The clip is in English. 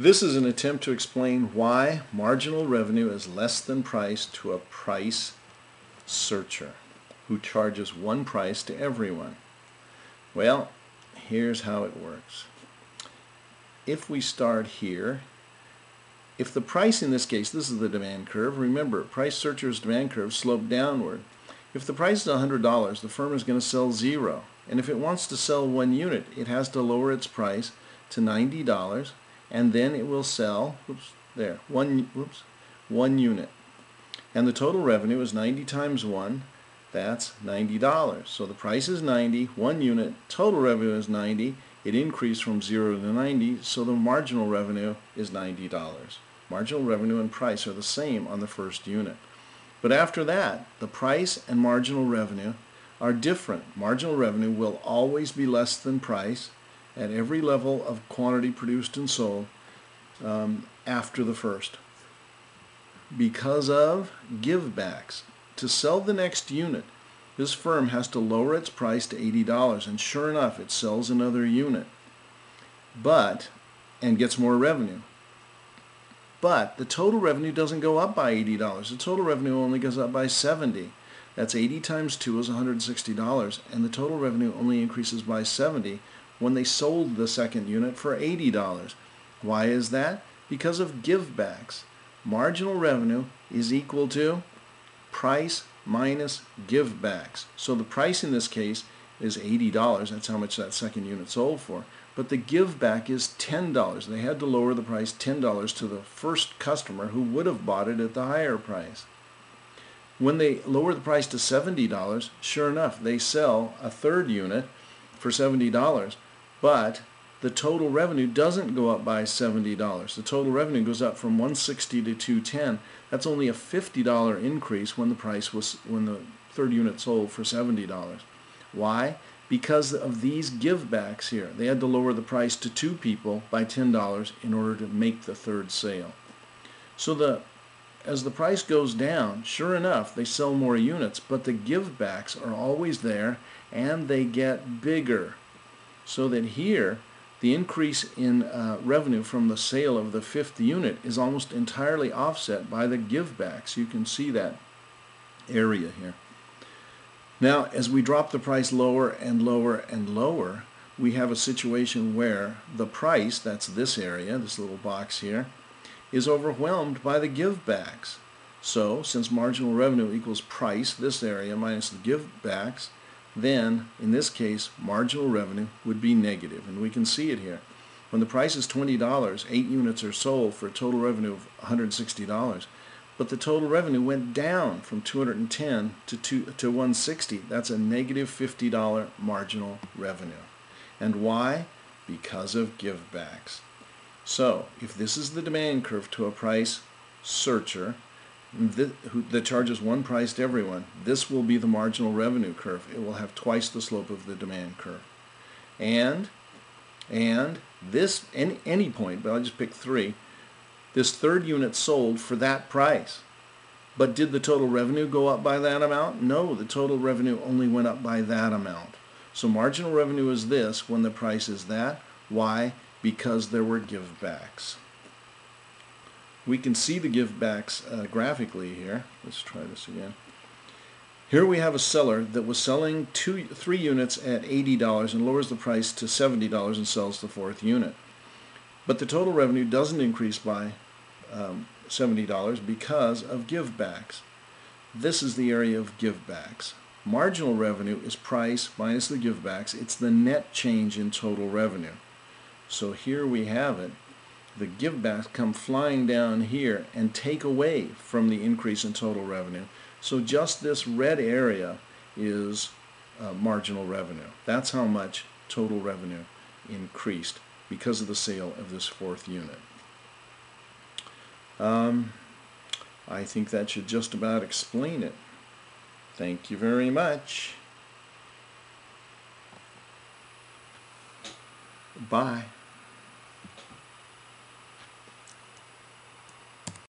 This is an attempt to explain why marginal revenue is less than price to a price searcher who charges one price to everyone. Well, here's how it works. If we start here, if the price in this case, this is the demand curve, remember, price searcher's demand curve sloped downward. If the price is $100, the firm is going to sell 0. And if it wants to sell 1 unit, it has to lower its price to $90, and then it will sell, one unit. And the total revenue is 90 times 1, that's $90. So the price is 90, 1 unit, total revenue is 90, it increased from 0 to 90, so the marginal revenue is $90. Marginal revenue and price are the same on the first unit. But after that, the price and marginal revenue are different. Marginal revenue will always be less than price at every level of quantity produced and sold after the first, because of givebacks. To sell the next unit, this firm has to lower its price to $80, and sure enough, it sells another unit, and gets more revenue. But the total revenue doesn't go up by $80. The total revenue only goes up by $70. That's 80 times 2 is $160, and the total revenue only increases by $70 when they sold the second unit for $80. Why is that? Because of givebacks. Marginal revenue is equal to price minus givebacks. So the price in this case is $80. That's how much that second unit sold for. But the giveback is $10. They had to lower the price $10 to the first customer who would have bought it at the higher price. When they lower the price to $70, sure enough, they sell a third unit for $70, but the total revenue doesn't go up by $70. The total revenue goes up from $160 to $210. That's only a $50 increase when the price was the third unit sold for $70. Why? Because of these givebacks here. They had to lower the price to 2 people by $10 in order to make the third sale. So as the price goes down, sure enough, they sell more units, but the givebacks are always there, and they get bigger. So that here, the increase in revenue from the sale of the fifth unit is almost entirely offset by the givebacks. You can see that area here. Now, as we drop the price lower and lower and lower, we have a situation where the price, that's this area, this little box here, is overwhelmed by the givebacks. So, since marginal revenue equals price, this area, minus the givebacks, then, in this case, marginal revenue would be negative. And we can see it here. When the price is $20, 8 units are sold for a total revenue of $160. But the total revenue went down from $210 to $160. That's a negative $50 marginal revenue. And why? Because of givebacks. So if this is the demand curve to a price searcher that charges one price to everyone, this will be the marginal revenue curve. It will have twice the slope of the demand curve. And this, any point, but I'll just pick 3, this third unit sold for that price. But did the total revenue go up by that amount? No, the total revenue only went up by that amount. So marginal revenue is this when the price is that. Why? Because there were givebacks. We can see the givebacks graphically here. Let's try this again. Here we have a seller that was selling 3 units at $80 and lowers the price to $70 and sells the fourth unit. But the total revenue doesn't increase by $70 because of givebacks. This is the area of givebacks. Marginal revenue is price minus the givebacks. It's the net change in total revenue. So here we have it. The givebacks come flying down here and take away from the increase in total revenue. So just this red area is marginal revenue. That's how much total revenue increased because of the sale of this fourth unit. I think that should just about explain it. Thank you very much. Bye.